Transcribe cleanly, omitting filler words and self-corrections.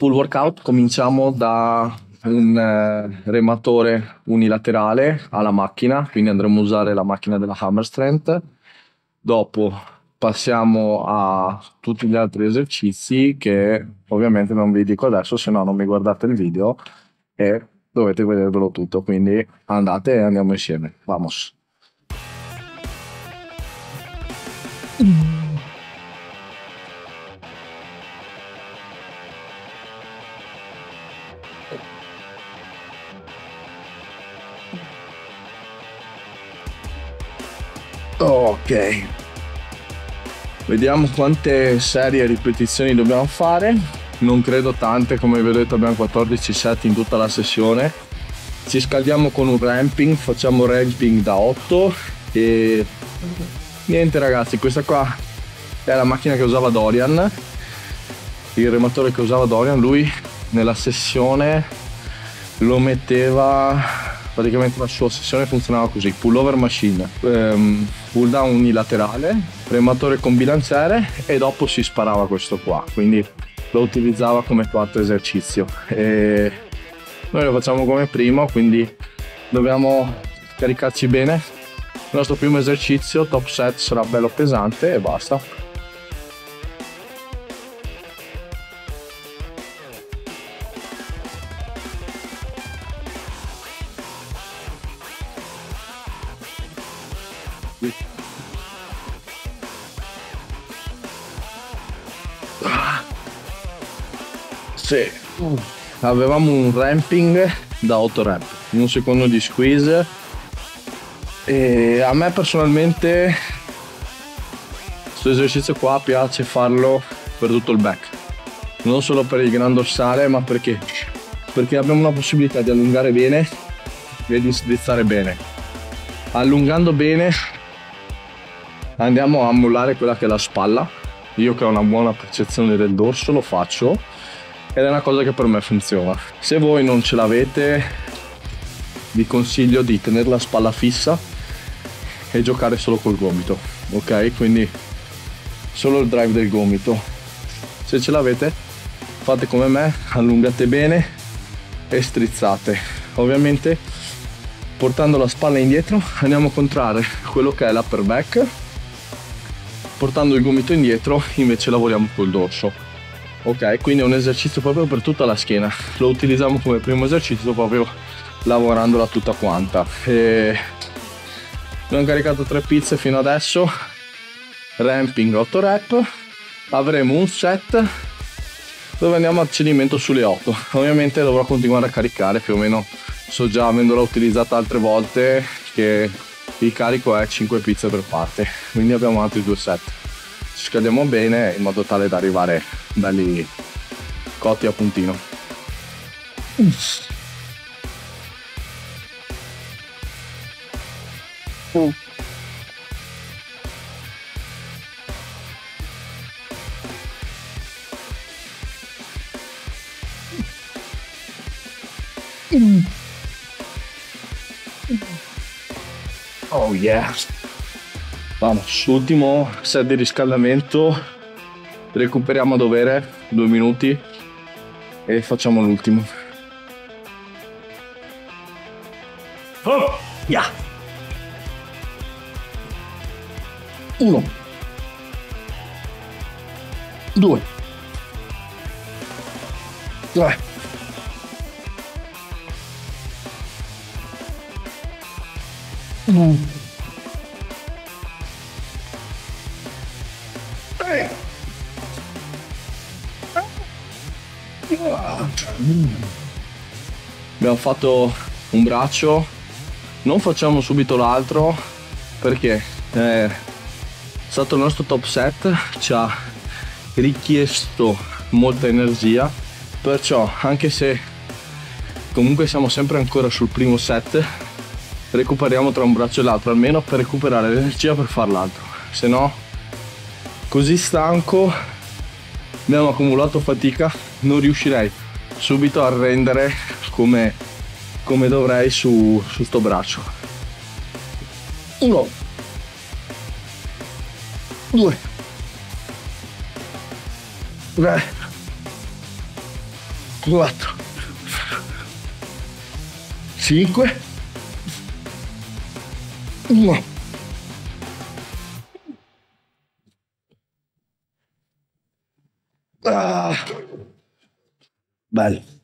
Pull workout, cominciamo da un rematore unilaterale alla macchina, quindi andremo a usare la macchina della Hammer Strength. Dopo passiamo a tutti gli altri esercizi che ovviamente non vi dico adesso, se no non mi guardate il video e dovete vedervelo tutto, quindi andate e andiamo insieme, vamos! Ok, vediamo quante serie e ripetizioni dobbiamo fare. Non credo tante, come vi ho detto abbiamo 14 set in tutta la sessione. Ci scaldiamo con un ramping, facciamo ramping da 8 e niente ragazzi, questa qua è la macchina che usava Dorian, il rematore che usava Dorian. Lui nella sessione lo metteva, praticamente la sua sessione funzionava così: pullover machine, pull down unilaterale, rematore con bilanciere e dopo si sparava questo qua, quindi lo utilizzava come quarto esercizio e noi lo facciamo come primo, quindi dobbiamo caricarci bene. Il nostro primo esercizio top set sarà bello pesante e basta. Sì, avevamo un ramping da 8 rep, un secondo di squeeze e a me personalmente questo esercizio qua piace farlo per tutto il back, non solo per il gran dorsale, ma perché abbiamo la possibilità di allungare bene e di strizzare bene. Allungando bene andiamo a mollare quella che è la spalla. Io che ho una buona percezione del dorso lo faccio ed è una cosa che per me funziona. Se voi non ce l'avete vi consiglio di tenere la spalla fissa e giocare solo col gomito, ok? Quindi solo il drive del gomito. Se ce l'avete fate come me, allungate bene e strizzate. Ovviamente portando la spalla indietro andiamo a contrarre quello che è l'upper back, portando il gomito indietro invece lavoriamo col dorso. Ok, quindi è un esercizio proprio per tutta la schiena, lo utilizziamo come primo esercizio proprio lavorandola tutta quanta. E abbiamo caricato 3 pizze fino adesso, ramping 8 rep, avremo un set dove andiamo al cedimento sulle 8, ovviamente dovrò continuare a caricare più o meno. So già, avendola utilizzata altre volte, che il carico è 5 pizze per parte, quindi abbiamo altri 2 set. Ci scaldiamo bene in modo tale da arrivare belli cotti a puntino. Oh yeah, vamos, ultimo set di riscaldamento, recuperiamo a dovere 2 minuti e facciamo l'ultimo. Oh yeah, 1 2 3. Abbiamo fatto un braccio, non facciamo subito l'altro perché è stato il nostro top set, ci ha richiesto molta energia, perciò anche se comunque siamo sempre ancora sul primo set recuperiamo tra un braccio e l'altro, almeno per recuperare l'energia per far l'altro, se no così stanco abbiamo accumulato fatica, non riuscirei subito a rendere come dovrei su sto braccio. 1 2 3 4, 5, 1. Ah, bello.